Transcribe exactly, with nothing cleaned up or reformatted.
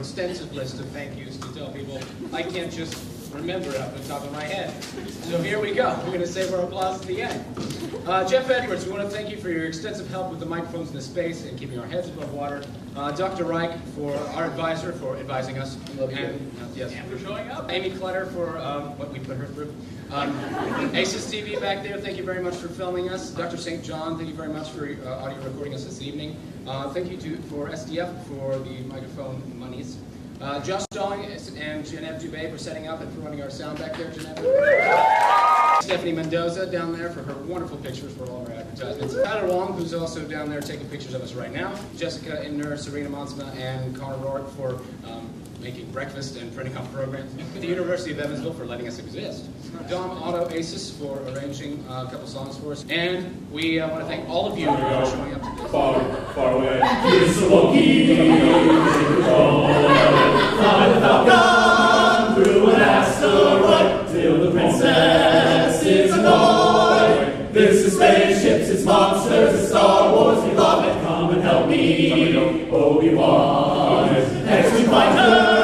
Extensive list of thank yous to tell people I can't just remember off the top of my head. So here we go. We're going to save our applause at the end. Uh, Jeff Edwards, we want to thank you for your extensive help with the microphones in the space and keeping our heads above water. Uh, Doctor Reich, for our advisor, for advising us. Love you. And, uh, yes. and for showing up. Amy Clutter for um, what we put her through. Um, ACES T V back there, thank you very much for filming us. Doctor Saint John, thank you very much for uh, audio recording us this evening. Uh, thank you to for S D F for the microphone monies. Uh, Josh Stalling and Jeanette Dubé for setting up and for running our sound back there, Jeanette. Stephanie Mendoza down there for her wonderful pictures for all of our advertisements. Tyler Wong, who's also down there taking pictures of us right now. Jessica Inner, Serena Monsma, and Connor Rourke for um, making breakfast and printing off programs. The University of Evansville for letting us exist. Dom Otto Asis for arranging uh, a couple songs for us. And we uh, want to thank all of you for showing up to this. Far, far away. Gone through an asteroid till the princess is annoyed. This is spaceships, it's monsters, it's Star Wars, we love it. Come and help me, Obi-Wan. Next we find her.